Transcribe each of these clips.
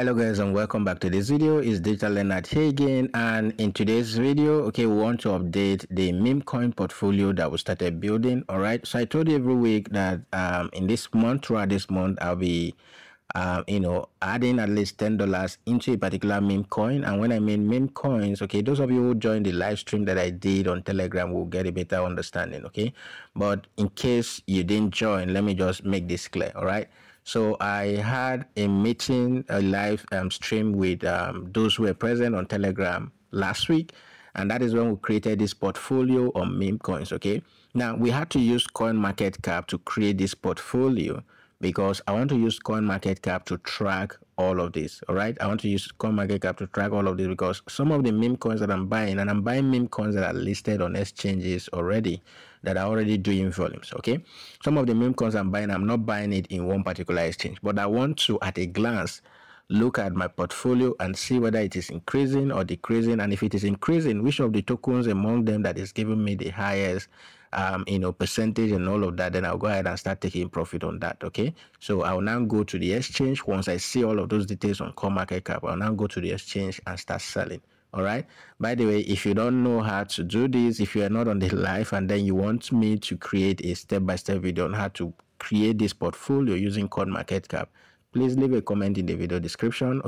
Hello guys and welcome back to this video. It's Digital Leonard Hagen, and in today's video, we want to update the meme coin portfolio that we started building. All right, so I told you every week that in this month, throughout this month, I'll be adding at least $10 into a particular meme coin. And when I mean meme coins, those of you who joined the live stream that I did on Telegram will get a better understanding, but in case you didn't join, let me just make this clear. All right, so I had a meeting, a live stream with those who were present on Telegram last week, and that is when we created this portfolio on meme coins. Now we had to use CoinMarketCap to create this portfolio because I want to use CoinMarketCap to track all of this. All right, I want to use CoinMarketCap to track all of this because some of the meme coins that I'm buying, and I'm buying meme coins that are listed on exchanges already, that are already doing volumes. Some of the meme coins I'm buying, I'm not buying it in one particular exchange, but I want to at a glance look at my portfolio and see whether it is increasing or decreasing, and if it is increasing, which of the tokens among them that is giving me the highest percentage and all of that. Then I'll go ahead and start taking profit on that. So I'll now go to the exchange. Once I see all of those details on CoinMarketCap, I'll now go to the exchange and start selling. All right, by the way, if you don't know how to do this, if you are not on the live and then you want me to create a step-by-step video on how to create this portfolio using CoinMarketCap, please leave a comment in the video description,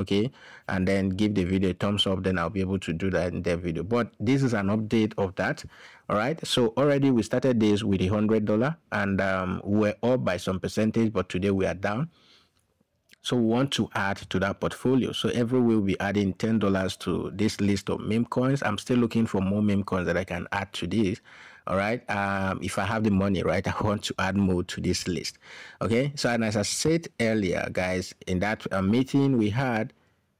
and then give the video a thumbs up. Then I'll be able to do that in the video, but this is an update of that. All right, so already we started this with $100, and we're up by some percentage, but today we are down. So we want to add to that portfolio. So every week we'll be adding $10 to this list of meme coins. I'm still looking for more meme coins that I can add to this. All right, if I have the money, right, I want to add more to this list. So, and as I said earlier, guys, in that meeting we had,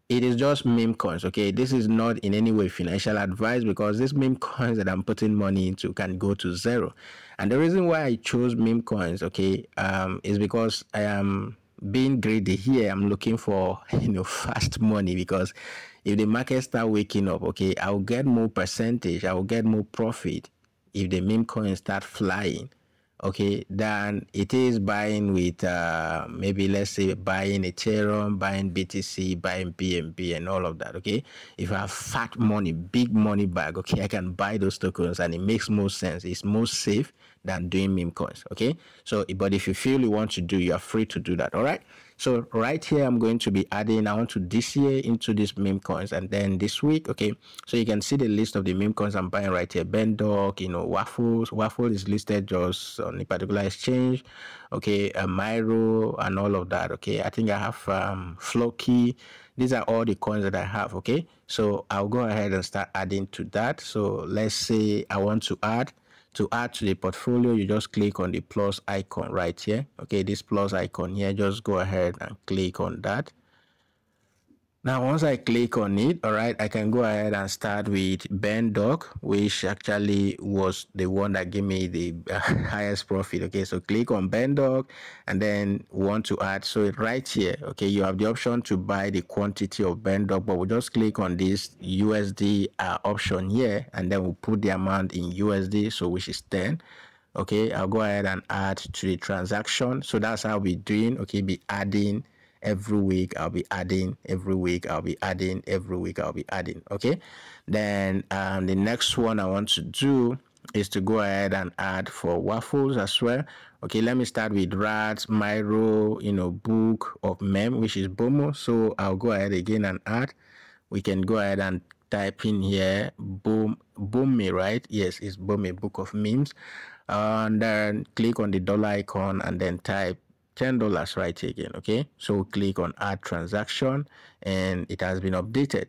it is just meme coins. This is not in any way financial advice, because these meme coins that I'm putting money into can go to zero. And the reason why I chose meme coins, is because I am being greedy here. I'm looking for fast money, because if the market start waking up, I'll get more percentage, I'll get more profit if the meme coins start flying, than it is buying with maybe, let's say, buying Ethereum, buying BTC, buying BNB and all of that. If I have fat money, big money bag, I can buy those tokens, and it makes more sense, it's more safe than doing meme coins. So but if you feel you want to do, you are free to do that. All right, so right here I'm going to be adding, I want to this year into these meme coins, and then this week, so you can see the list of the meme coins I'm buying right here. Bendoc, Waffles. Waffle is listed just on a particular exchange, Myro and all of that. I think I have Floki. These are all the coins that I have. So I'll go ahead and start adding to that. So let's say I want to add to the portfolio. You just click on the plus icon right here. This plus icon here, just go ahead and click on that. Now once I click on it, all right, I can go ahead and start with Bendoc, which actually was the one that gave me the highest profit. So click on Bendoc, and then want to add. So right here, you have the option to buy the quantity of Bendoc, but we'll just click on this USD option here, and then we'll put the amount in USD, so which is 10. I'll go ahead and add to the transaction. So that's how we're doing. Be adding every week. I'll be adding every week, I'll be adding every week, I'll be adding. Then the next one I want to do is to go ahead and add for Waffles as well. Let me start with Rats, Myro, Book of Meme, which is BOME. So I'll go ahead again and add. We can go ahead and type in here BOME, right? Yes, it's BOME, Book of Memes, and then click on the dollar icon and then type $10 right again. So click on add transaction, and it has been updated.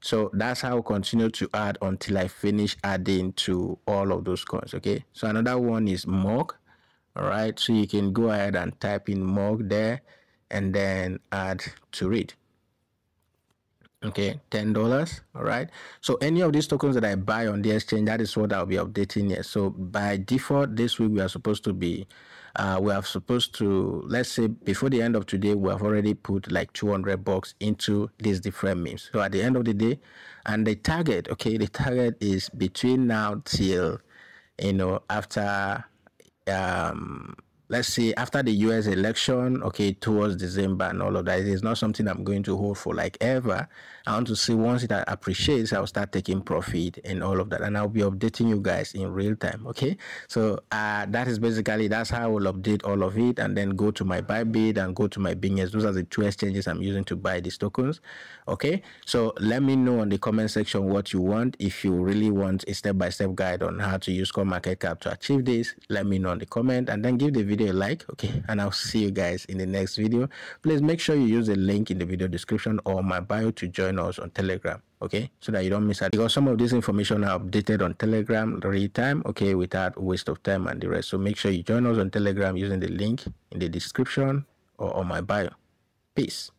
So that's how I'll continue to add until I finish adding to all of those coins. So another one is Mug. All right, so you can go ahead and type in Mug there and then add to it. $10. All right, so any of these tokens that I buy on the exchange, that is what I'll be updating here. So by default this week we are supposed to be let's say before the end of today, we have already put like $200 into these different memes. So at the end of the day, and the target, the target is between now till after let's see, after the US election, okay, towards December and all of that, it's not something I'm going to hold for like ever. I want to see once it appreciates, I'll start taking profit and all of that, and I'll be updating you guys in real time. Okay, so that is basically, that's how I will update all of it, and then go to my Bybit and go to my BingX. Those are the two exchanges I'm using to buy these tokens. Okay, so let me know on the comment section what you want. If you really want a step-by-step guide on how to use CoinMarketCap to achieve this, let me know in the comment, and then give the video a like. Okay, and I'll see you guys in the next video. Please make sure you use the link in the video description or my bio to join us on Telegram, okay, so that you don't miss out, because some of this information are updated on Telegram real time, okay, without waste of time and the rest. So make sure you join us on Telegram using the link in the description or on my bio. Peace.